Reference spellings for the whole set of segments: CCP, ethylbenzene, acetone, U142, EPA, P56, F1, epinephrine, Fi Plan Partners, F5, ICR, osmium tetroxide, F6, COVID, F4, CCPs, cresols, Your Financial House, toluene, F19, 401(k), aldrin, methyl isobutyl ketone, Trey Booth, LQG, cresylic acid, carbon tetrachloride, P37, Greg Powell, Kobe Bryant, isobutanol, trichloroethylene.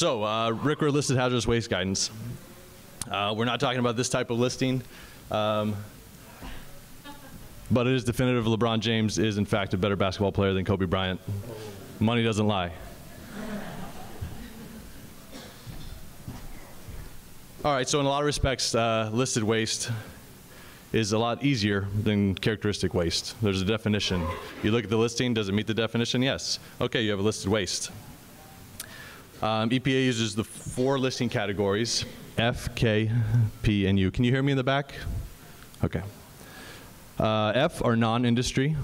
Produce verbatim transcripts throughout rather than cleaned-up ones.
So uh, R C R A listed hazardous waste guidance. Uh, we're not talking about this type of listing, um, but it is definitive. LeBron James is in fact a better basketball player than Kobe Bryant. Money doesn't lie. All right, so in a lot of respects, uh, listed waste is a lot easier than characteristic waste. There's a definition. You look at the listing, does it meet the definition? Yes. Okay, you have a listed waste. Um, E P A uses the four listing categories, F, K, P, and U. Can you hear me in the back? Okay. Uh, F are non-industry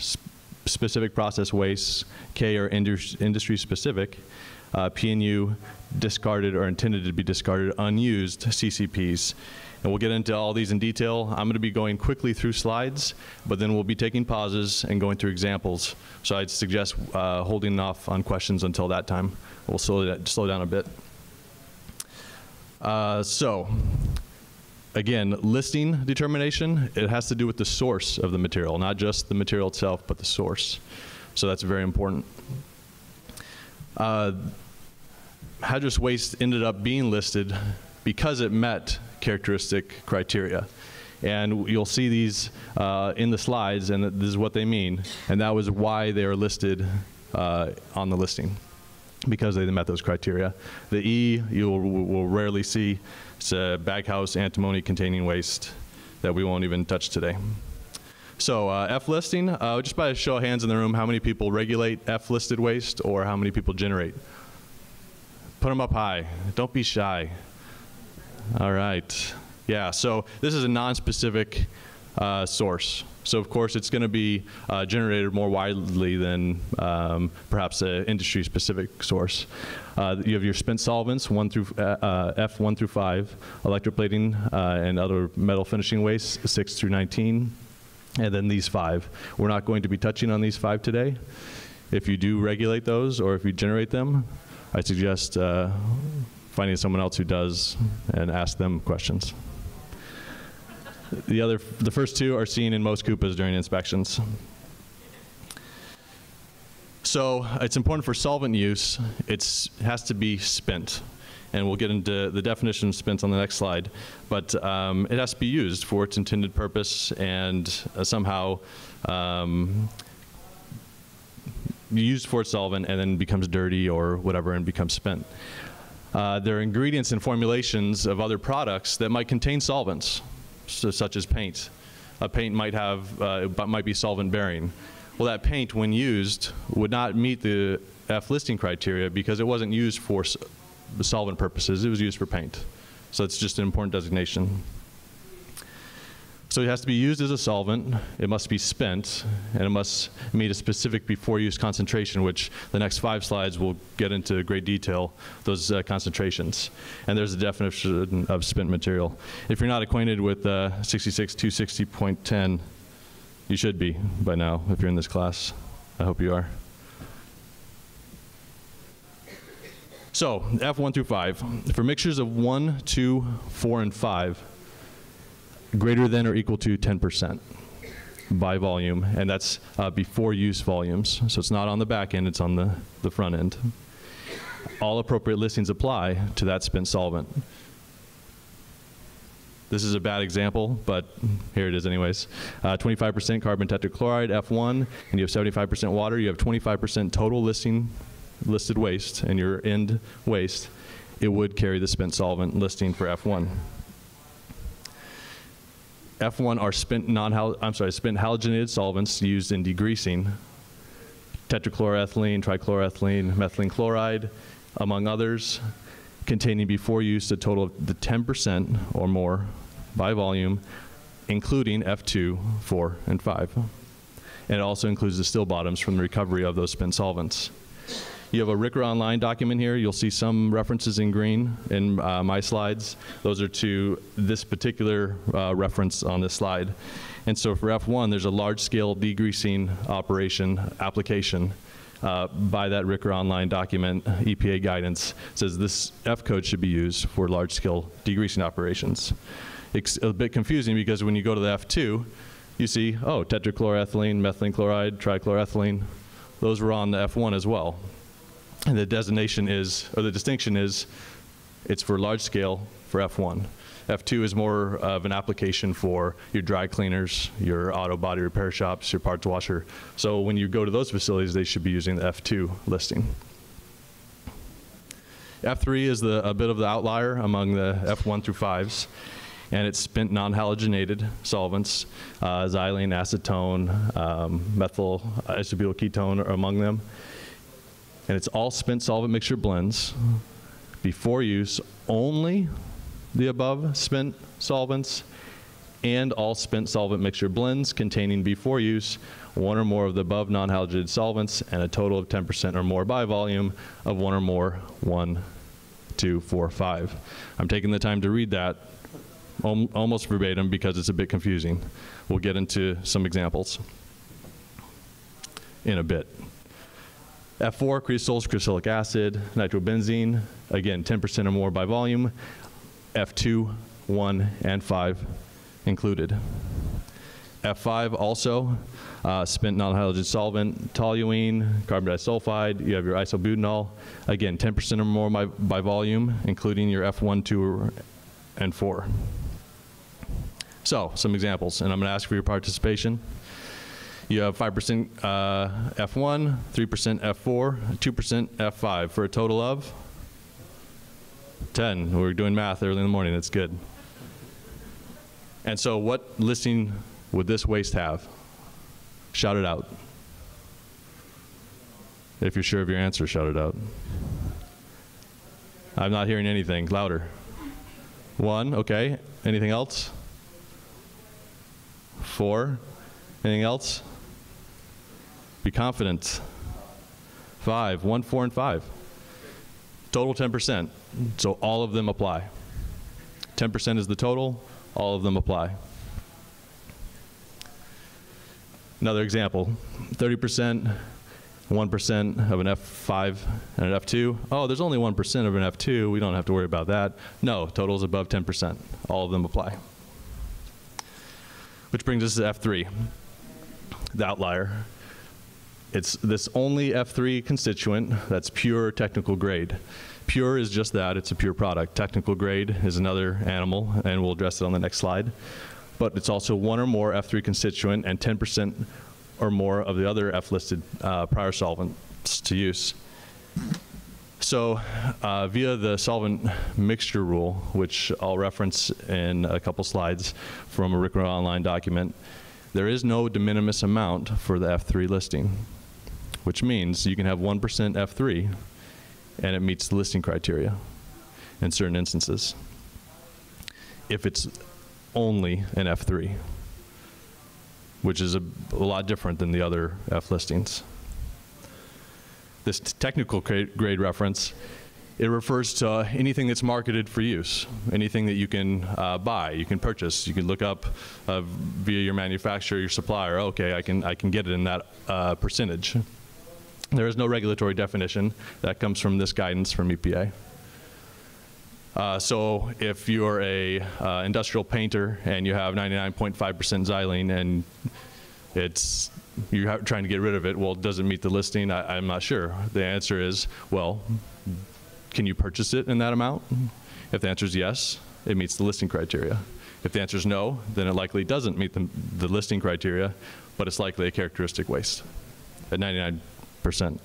sp specific process wastes. K are indus industry specific. Uh, P and U, discarded or intended to be discarded, unused C C Ps. And we'll get into all these in detail. I'm gonna be going quickly through slides, but then we'll be taking pauses and going through examples. So I'd suggest uh, holding off on questions until that time. We'll slow, that, slow down a bit. Uh, so, again, listing determination, it has to do with the source of the material, not just the material itself, but the source. So that's very important. Uh, hazardous waste ended up being listed because it met characteristic criteria. And you'll see these uh, in the slides, and this is what they mean. And that was why they are listed uh, on the listing, because they met those criteria. The E you will rarely see. It's a baghouse antimony-containing waste that we won't even touch today. So uh, F listing, uh, just by a show of hands in the room, how many people regulate F listed waste or how many people generate? Put them up high, don't be shy. All right, yeah, so this is a non-specific uh, source. So of course it's gonna be uh, generated more widely than um, perhaps an industry specific source. Uh, you have your spent solvents, one through, uh, uh, F one through five, electroplating uh, and other metal finishing wastes, six through nineteen. And then these five. We're not going to be touching on these five today. If you do regulate those or if you generate them, I suggest uh, finding someone else who does and ask them questions. The, other, the first two are seen in most C U P As during inspections. So it's important for solvent use. It's, it has to be spent. And we'll get into the definition of spent on the next slide. But um, it has to be used for its intended purpose and uh, somehow um, used for its solvent and then becomes dirty or whatever and becomes spent. Uh, there are ingredients and formulations of other products that might contain solvents, so such as paint. A paint might have, uh, might be solvent bearing. Well, that paint, when used, would not meet the F listing criteria because it wasn't used for the solvent purposes, it was used for paint. So it's just an important designation. So it has to be used as a solvent, it must be spent, and it must meet a specific before use concentration, which the next five slides will get into great detail, those uh, concentrations. And there's a definition of spent material. If you're not acquainted with uh, sixty-six two sixty point ten, you should be by now if you're in this class. I hope you are. So, F one through five, for mixtures of one, two, four, and five, greater than or equal to ten percent by volume, and that's uh, before use volumes. So it's not on the back end, it's on the, the front end. All appropriate listings apply to that spent solvent. This is a bad example, but here it is anyways. twenty-five percent uh, carbon tetrachloride, F one, and you have seventy-five percent water, you have twenty-five percent total listing listed waste and your end waste, it would carry the spent solvent listing for F one. F one are spent non I'm sorry, spent halogenated solvents used in degreasing, tetrachloroethylene, trichloroethylene, methylene chloride, among others, containing before use a total of the ten percent or more by volume, including F two, four, and five. And it also includes the still bottoms from the recovery of those spent solvents. You have a R C R A online document here. You'll see some references in green in uh, my slides. Those are to this particular uh, reference on this slide. And so for F one, there's a large-scale degreasing operation application uh, by that R C R A online document. E P A guidance says this F code should be used for large-scale degreasing operations. It's a bit confusing because when you go to the F two, you see, oh, tetrachloroethylene, methylene chloride, trichloroethylene. Those were on the F one as well. And the designation is, or the distinction is, it's for large scale for F one. F two is more of an application for your dry cleaners, your auto body repair shops, your parts washer. So when you go to those facilities, they should be using the F two listing. F three is the, a bit of the outlier among the F one through fives, and it's spent non-halogenated solvents. Uh, xylene, acetone, um, methyl isobutyl ketone are among them. And it's all spent solvent mixture blends. Before use, only the above spent solvents and all spent solvent mixture blends containing before use one or more of the above non-halogenated solvents and a total of ten percent or more by volume of one or more, one, two, four, five. I'm taking the time to read that om- almost verbatim because it's a bit confusing. We'll get into some examples in a bit. F four, cresols, cresylic acid, nitrobenzene, again, ten percent or more by volume, F two, one, and five included. F five also, uh, spent non-halogen solvent, toluene, carbon disulfide, you have your isobutanol, again, ten percent or more by, by volume, including your F one, two, and four. So, some examples, and I'm gonna ask for your participation. You have five percent uh, F one, three percent F four, two percent F five, for a total of ten. We were doing math early in the morning, that's good. And so what listing would this waste have? Shout it out. If you're sure of your answer, shout it out. I'm not hearing anything, louder. One, okay, anything else? Four, anything else? Be confident. Five, one, four, and five. Total ten percent, so all of them apply. ten percent is the total, all of them apply. Another example, thirty percent, one percent of an F five and an F two. Oh, there's only one percent of an F two, we don't have to worry about that. No, total is above ten percent, all of them apply. Which brings us to F three, the outlier. It's this only F three constituent that's pure technical grade. Pure is just that, it's a pure product. Technical grade is another animal, and we'll address it on the next slide. But it's also one or more F three constituent and ten percent or more of the other F-listed uh, prior solvents to use. So uh, via the solvent mixture rule, which I'll reference in a couple slides from a R C R A online document, there is no de minimis amount for the F three listing, which means you can have one percent F three and it meets the listing criteria in certain instances, if it's only an F three, which is a, a lot different than the other F listings. This technical grade reference, it refers to uh, anything that's marketed for use, anything that you can uh, buy, you can purchase, you can look up uh, via your manufacturer, your supplier, okay, I can, I can get it in that uh, percentage. There is no regulatory definition. That comes from this guidance from E P A. Uh, so if you're a uh, industrial painter and you have ninety-nine point five percent xylene and it's, you're trying to get rid of it, well, does it meet the listing? I, I'm not sure. The answer is, well, can you purchase it in that amount? If the answer is yes, it meets the listing criteria. If the answer is no, then it likely doesn't meet the, the listing criteria, but it's likely a characteristic waste at ninety-nine percent.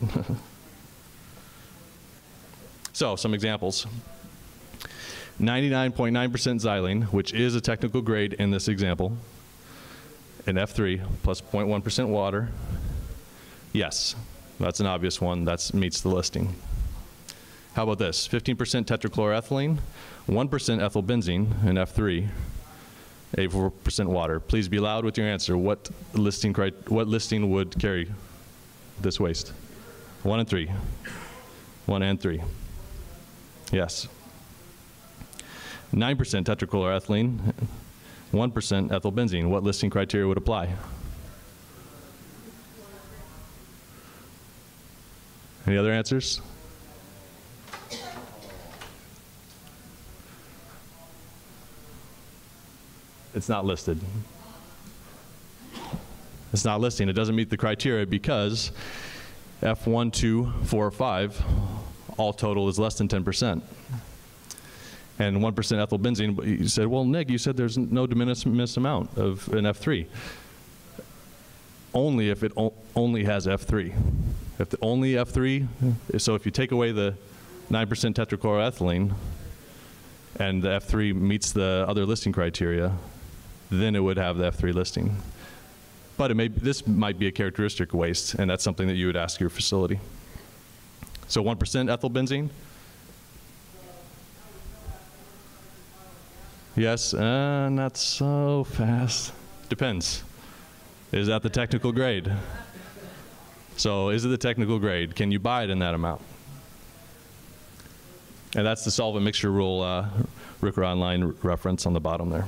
So, some examples. ninety-nine point nine percent xylene, which is a technical grade in this example, an F three plus zero point one percent water. Yes, that's an obvious one, that meets the listing. How about this? fifteen percent tetrachloroethylene, one percent ethylbenzene, and F three, eighty-four percent water. Please be loud with your answer. What listing, what listing would carry this waste? One and three. One and three. Yes. nine percent tetrachloroethylene, one percent ethylbenzene. What listing criteria would apply? Any other answers? It's not listed. It's not listing. It doesn't meet the criteria because F one, two, four, five all total is less than ten percent. And one percent ethylbenzene, but you said, well, Nick, you said there's no diminished amount of an F three. Only if it only has F three. If the only F three, yeah. So if you take away the nine percent tetrachloroethylene and the F three meets the other listing criteria, then it would have the F three listing. But it may, this might be a characteristic waste, and that's something that you would ask your facility. So one percent ethylbenzene? Yes, uh, not so fast. Depends. Is that the technical grade? So is it the technical grade? Can you buy it in that amount? And that's the solvent mixture rule, uh, R C R A online reference on the bottom there.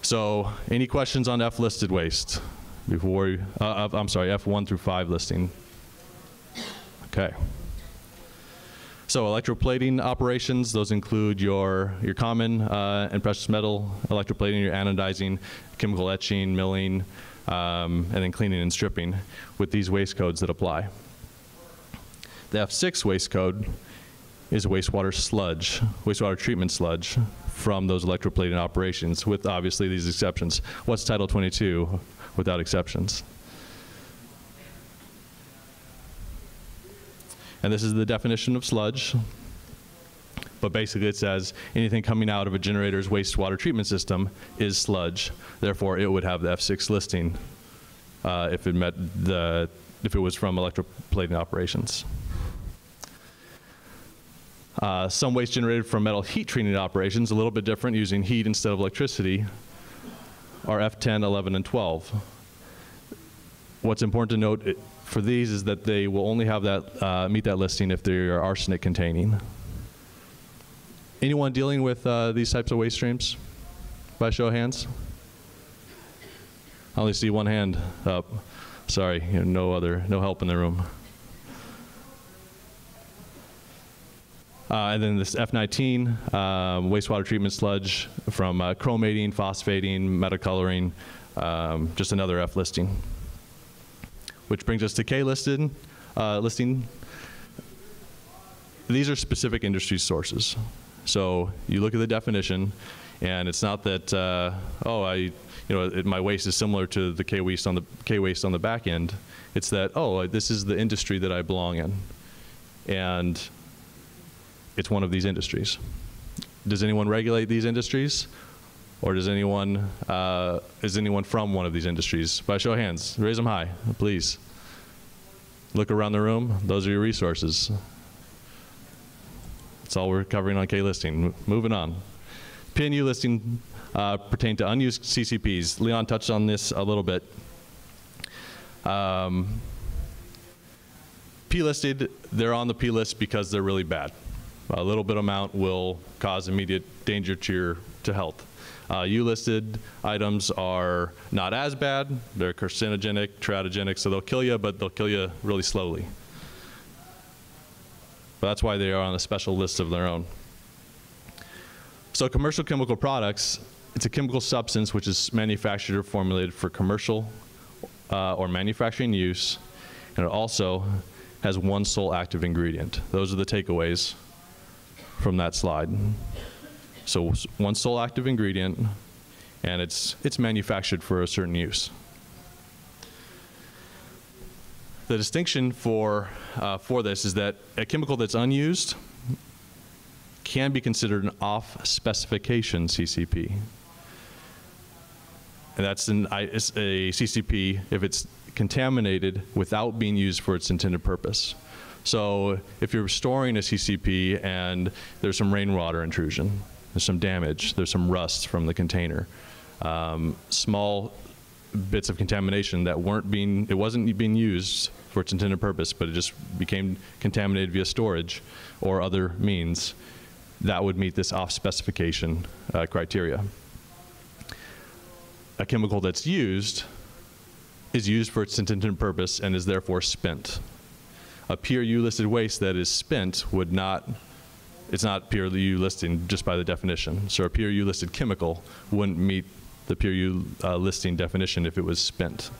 So any questions on F listed waste before, uh, I'm sorry, F one through five listing? Okay. So electroplating operations, those include your, your common uh, and precious metal electroplating, your anodizing, chemical etching, milling, um, and then cleaning and stripping with these waste codes that apply. The F six waste code is wastewater sludge, wastewater treatment sludge from those electroplating operations with obviously these exceptions. What's Title twenty-two without exceptions? And this is the definition of sludge, but basically it says anything coming out of a generator's wastewater treatment system is sludge. Therefore, it would have the F six listing uh, if it met the, if it was from electroplating operations. Uh, some waste generated from metal heat treating operations, a little bit different, using heat instead of electricity, are F ten, eleven, and twelve. What's important to note it, for these is that they will only have that, uh, meet that listing if they are arsenic containing. Anyone dealing with uh, these types of waste streams? By a show of hands? I only see one hand up. Sorry, you know, no other, no help in the room. Uh, and then this F nineteen, uh, wastewater treatment sludge from uh, chromating, phosphating, metacoloring, um, just another F listing. Which brings us to K listed, uh, listing. These are specific industry sources. So you look at the definition, and it's not that, uh, oh, I, you know, it, my waste is similar to the K waste on the, K waste on the back end. It's that, oh, this is the industry that I belong in. And it's one of these industries. Does anyone regulate these industries? Or does anyone, uh, is anyone from one of these industries? By show of hands, raise them high, please. Look around the room, those are your resources. That's all we're covering on K listing. M moving on. P and U listing uh, pertain to unused C C Ps. Leon touched on this a little bit. Um, P listed, they're on the P list because they're really bad. A little bit amount will cause immediate danger to your to health. Uh, U listed items are not as bad. They're carcinogenic, teratogenic, so they'll kill you, but they'll kill you really slowly. But that's why they are on a special list of their own. So commercial chemical products, it's a chemical substance which is manufactured or formulated for commercial uh, or manufacturing use, and it also has one sole active ingredient. Those are the takeaways from that slide. So one sole active ingredient, and it's, it's manufactured for a certain use. The distinction for, uh, for this is that a chemical that's unused can be considered an off-specification C C P. And that's an, it's a C C P if it's contaminated without being used for its intended purpose. So if you're storing a C C P and there's some rainwater intrusion, there's some damage, there's some rust from the container, um, small bits of contamination that weren't being, it wasn't being used for its intended purpose, but it just became contaminated via storage or other means, that would meet this off specification uh, criteria. A chemical that's used is used for its intended purpose and is therefore spent. A P or U listed waste that is spent would not, it's not P or U listing just by the definition. So a P or U listed chemical wouldn't meet the P or U uh, listing definition if it was spent.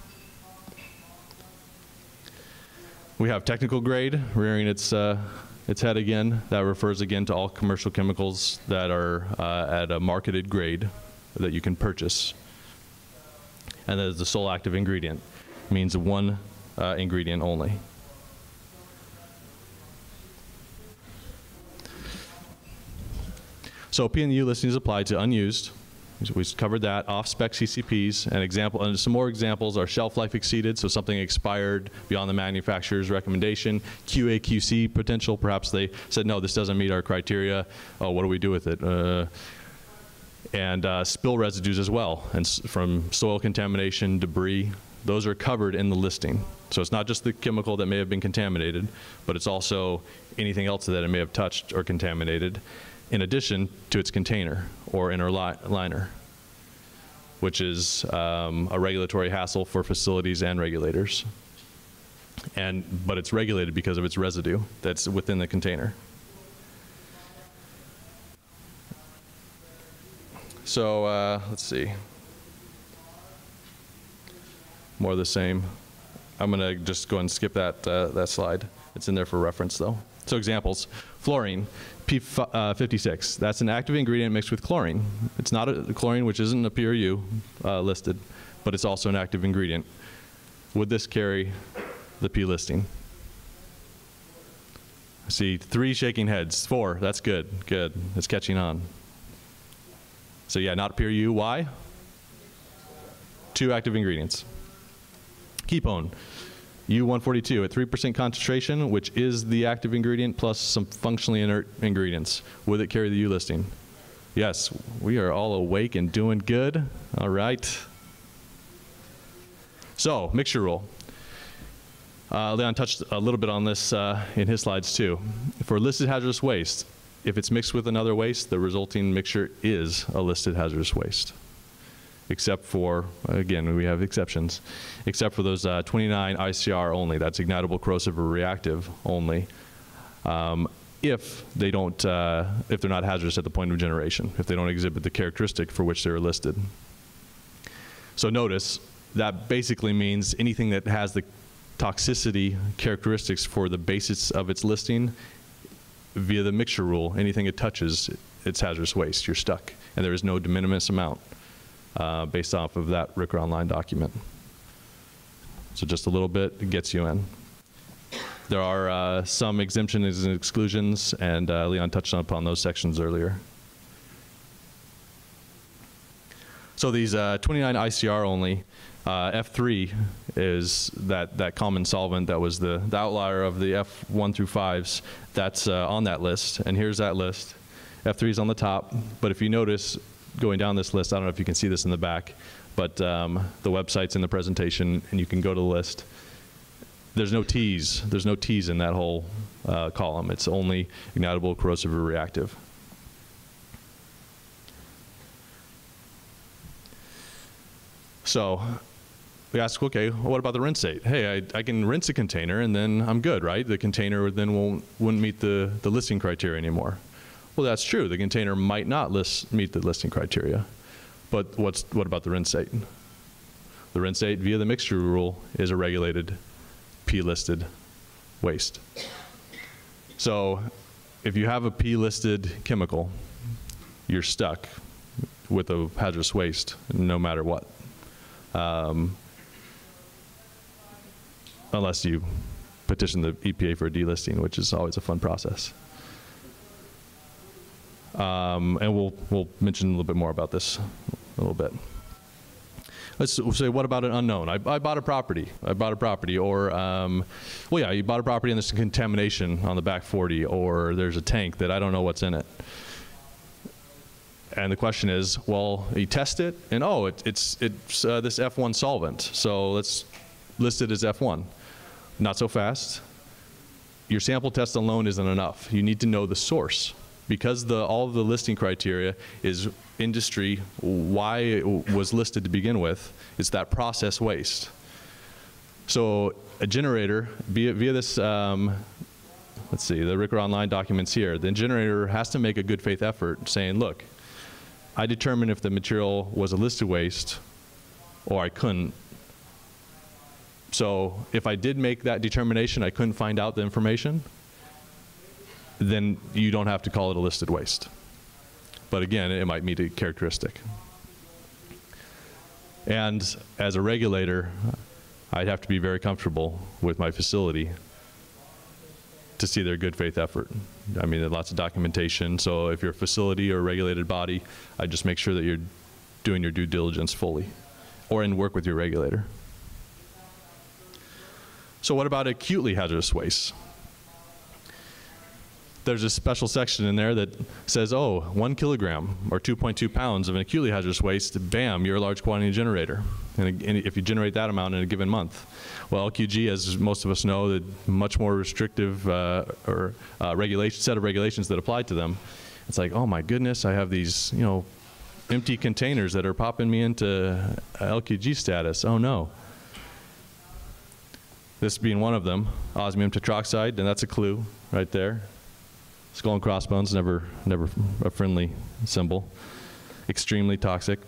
We have technical grade rearing its uh, its head again. That refers again to all commercial chemicals that are uh, at a marketed grade that you can purchase. And that is the sole active ingredient. It means one uh, ingredient only. So P and U listing is applied to unused. We've covered that, off-spec C C Ps, and, example, and some more examples are shelf life exceeded, so something expired beyond the manufacturer's recommendation, Q A Q C potential, perhaps they said, no, this doesn't meet our criteria, oh, what do we do with it? Uh, and uh, spill residues as well, and s from soil contamination, debris, those are covered in the listing. So it's not just the chemical that may have been contaminated, but it's also anything else that it may have touched or contaminated, in addition to its container or inner li liner, which is um, a regulatory hassle for facilities and regulators. And, but it's regulated because of its residue that's within the container. So uh, let's see, more of the same. I'm gonna just go and skip that, uh, that slide. It's in there for reference though. So examples, fluorine, P fifty-six, that's an active ingredient mixed with chlorine. It's not a chlorine, which isn't a P R U uh, listed, but it's also an active ingredient. Would this carry the P listing? I see three shaking heads, four, that's good, good, it's catching on. So yeah, not a P R U, why? Two active ingredients. Ketone. U one forty-two at three percent concentration, which is the active ingredient plus some functionally inert ingredients. Would it carry the U listing? Yes, we are all awake and doing good. All right. So, mixture rule. Uh, Leon touched a little bit on this uh, in his slides too. For listed hazardous waste, if it's mixed with another waste, the resulting mixture is a listed hazardous waste. Except for, again, we have exceptions, except for those uh, twenty-nine I C R only, that's ignitable, corrosive, or reactive only, um, if they don't, uh, if they're not hazardous at the point of generation, if they don't exhibit the characteristic for which they're listed. So notice, that basically means anything that has the toxicity characteristics for the basis of its listing, via the mixture rule, anything it touches, it's hazardous waste, you're stuck, and there is no de minimis amount. Uh, based off of that R C R A online document. So just a little bit gets you in. There are uh, some exemptions and exclusions, and uh, Leon touched upon those sections earlier. So these uh, twenty-nine I C R only, uh, F three is that, that common solvent that was the, the outlier of the F one through fives that's uh, on that list, and here's that list. F three is on the top, but if you notice, going down this list, I don't know if you can see this in the back, but um, the website's in the presentation and you can go to the list. There's no T's, there's no T's in that whole uh, column. It's only ignitable, corrosive, or reactive. So we ask, okay, what about the rinse state? Hey, I, I can rinse a container and then I'm good, right? The container then won't, wouldn't meet the, the listing criteria anymore. Well, that's true. The container might not list, meet the listing criteria. But what's, what about the rinsate? The rinsate, via the mixture rule, is a regulated P-listed waste. So if you have a P-listed chemical, you're stuck with a hazardous waste no matter what. Um, unless you petition the E P A for a delisting, which is always a fun process. Um, and we'll, we'll mention a little bit more about this a little bit. Let's say, what about an unknown? I, I bought a property. I bought a property or, um, well, yeah, you bought a property and there's some contamination on the back forty or there's a tank that I don't know what's in it. And the question is, well, you test it and, oh, it, it's, it's uh, this F one solvent. So let's list it as F one. Not so fast. Your sample test alone isn't enough. You need to know the source. Because the, all of the listing criteria is industry, why it was listed to begin with, it's that process waste. So a generator, via, via this, um, let's see, the R C R A online documents here, the generator has to make a good faith effort saying, look, I determined if the material was a listed waste or I couldn't, So if I did make that determination, I couldn't find out the information, then you don't have to call it a listed waste. But again, it might meet a characteristic. And as a regulator, I'd have to be very comfortable with my facility to see their good faith effort. I mean, there's lots of documentation. So if you're a facility or a regulated body, I just make sure that you're doing your due diligence fully, or in work with your regulator. So what about acutely hazardous waste? There's a special section in there that says, oh, one kilogram or two point two pounds of an acutely hazardous waste, bam, you're a large quantity generator. And if you generate that amount in a given month. Well, L Q G, as most of us know, the much more restrictive uh, or uh, regulation, set of regulations that apply to them. It's like, oh my goodness, I have these, you know, empty containers that are popping me into L Q G status. Oh no. This being one of them, osmium tetroxide, and that's a clue right there. Skull and crossbones, never, never a friendly symbol. Extremely toxic.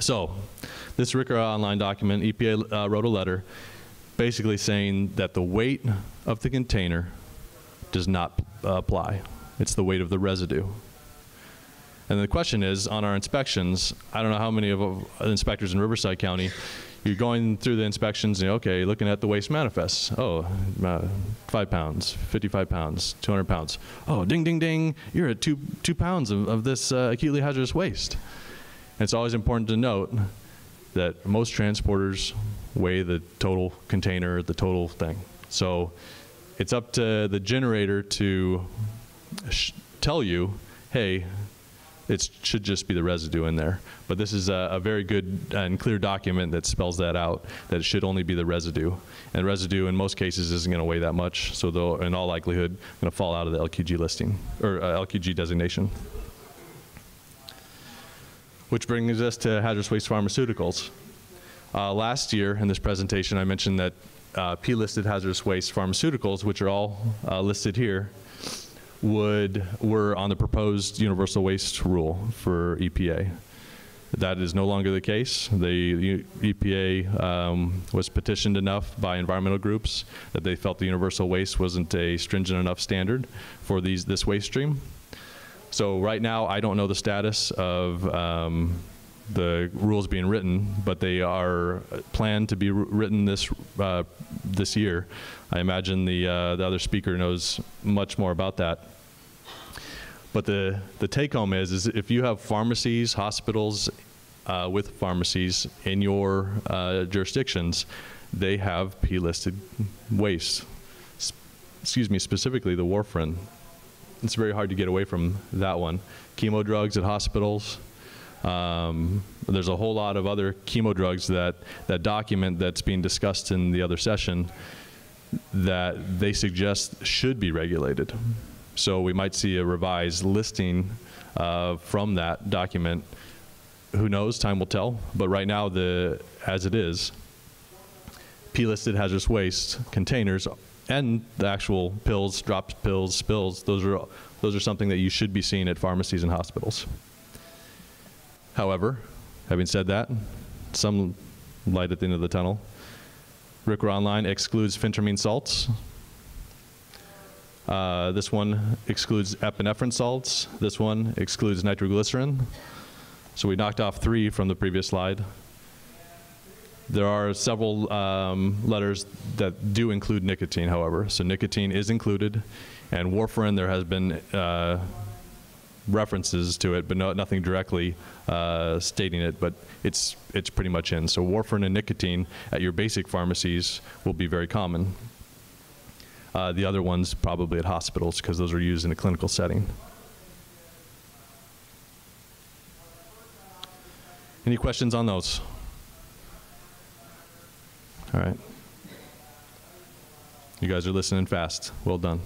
So, this R C R A online document, E P A uh, wrote a letter basically saying that the weight of the container does not uh, apply. It's the weight of the residue. And the question is, on our inspections, I don't know how many of uh, inspectors in Riverside County, you're going through the inspections and, okay, looking at the waste manifests. Oh, uh, five pounds, fifty-five pounds, two hundred pounds. Oh, ding, ding, ding, you're at two, two pounds of, of this uh, acutely hazardous waste. And it's always important to note that most transporters weigh the total container, the total thing. So it's up to the generator to sh tell you, hey, it should just be the residue in there. But this is a, a very good and clear document that spells that out, that it should only be the residue. And residue in most cases isn't gonna weigh that much, so they'll, in all likelihood, gonna fall out of the L Q G listing, or uh, L Q G designation. Which brings us to hazardous waste pharmaceuticals. Uh, last year in this presentation, I mentioned that uh, P-listed hazardous waste pharmaceuticals, which are all uh, listed here, would, were on the proposed universal waste rule for E P A. That is no longer the case. The E P A um, was petitioned enough by environmental groups that they felt the universal waste wasn't a stringent enough standard for these, this waste stream. So right now, I don't know the status of um, the rules being written, but they are planned to be written this uh, this year. I imagine the uh, the other speaker knows much more about that. But the, the take home is, is if you have pharmacies, hospitals uh, with pharmacies in your uh, jurisdictions, they have P-listed waste. S excuse me, specifically the warfarin. It's very hard to get away from that one. Chemo drugs at hospitals. Um, there's a whole lot of other chemo drugs that, that document that's being discussed in the other session that they suggest should be regulated. So we might see a revised listing uh, from that document. Who knows? Time will tell. But right now, the as it is, P-listed hazardous waste containers and the actual pills, drops, pills, spills, those are, those are something that you should be seeing at pharmacies and hospitals. However, having said that, some light at the end of the tunnel. R C R A Online excludes phentermine salts. Uh, this one excludes epinephrine salts. This one excludes nitroglycerin. So we knocked off three from the previous slide. There are several um, letters that do include nicotine, however. So nicotine is included, and warfarin, there has been uh, references to it, but no, nothing directly uh, stating it, but it's, it's pretty much in. So warfarin and nicotine at your basic pharmacies will be very common. Uh, the other ones probably at hospitals, because those are used in a clinical setting. Any questions on those? All right. You guys are listening fast. Well done.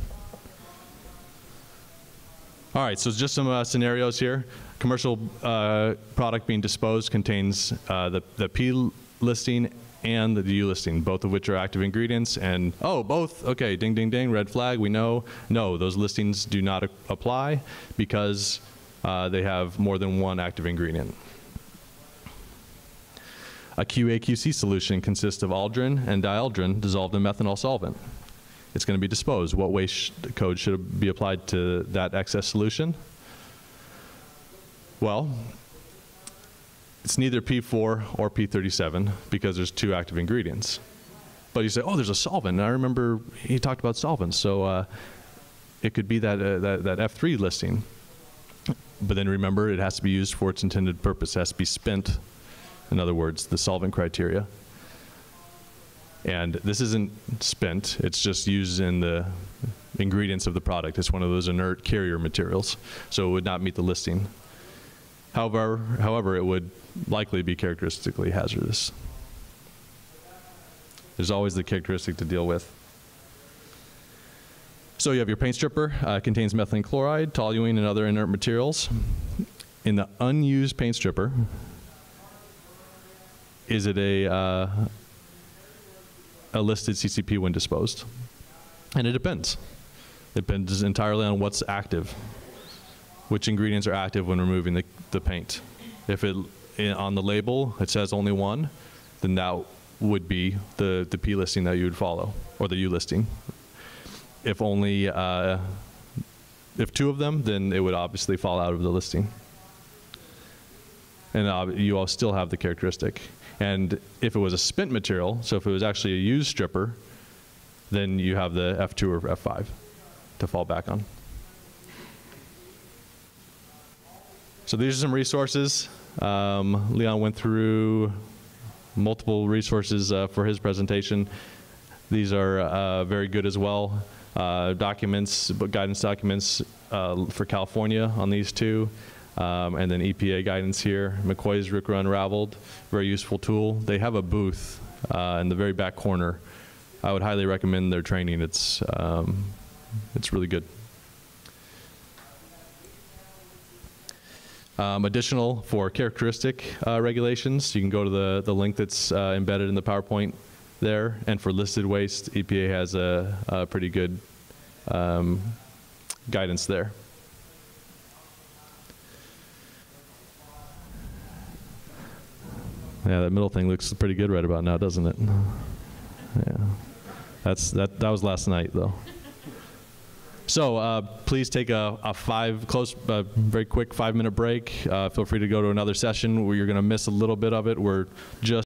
All right, so just some uh, scenarios here. Commercial uh, product being disposed contains uh, the, the P listing and the U listing, both of which are active ingredients, and, oh, both, okay, ding, ding, ding, red flag, we know. No, those listings do not apply because uh, they have more than one active ingredient. A Q A Q C solution consists of aldrin and dialdrin dissolved in methanol solvent. It's going to be disposed. What waste code should be applied to that excess solution? Well, it's neither P four or P thirty-seven because there's two active ingredients. But you say, oh, there's a solvent. And I remember he talked about solvents, so uh, it could be that, uh, that, that F three listing. But then remember, it has to be used for its intended purpose. It has to be spent, in other words, the solvent criteria. And this isn't spent, it's just used in the ingredients of the product. It's one of those inert carrier materials, so it would not meet the listing. However, however, it would likely be characteristically hazardous. There's always the characteristic to deal with. So you have your paint stripper, uh, contains methylene chloride, toluene, and other inert materials. In the unused paint stripper, is it a, uh, a listed C C P when disposed? And it depends. It depends entirely on what's active, which ingredients are active when removing the, the paint. If it, on the label, it says only one, then that would be the, the P listing that you would follow, or the U listing. If only, uh, if two of them, then it would obviously fall out of the listing. And uh, you all still have the characteristic. And if it was a spent material, so if it was actually a used stripper, then you have the F two or F five to fall back on. So these are some resources. Um, Leon went through multiple resources uh, for his presentation. These are uh, very good as well. Uh, documents, guidance documents uh, for California on these two, um, and then E P A guidance here. McCoy's R C R A Unraveled, very useful tool. They have a booth uh, in the very back corner. I would highly recommend their training. It's, um, it's really good. Um, additional for characteristic uh, regulations, you can go to the, the link that's uh, embedded in the PowerPoint there. And for listed waste, E P A has a, a pretty good um, guidance there. Yeah, that middle thing looks pretty good right about now, doesn't it? Yeah, that's that. That was last night, though. So uh, please take a, a five close, uh, very quick five-minute break. Uh, feel free to go to another session where you're going to miss a little bit of it. We're just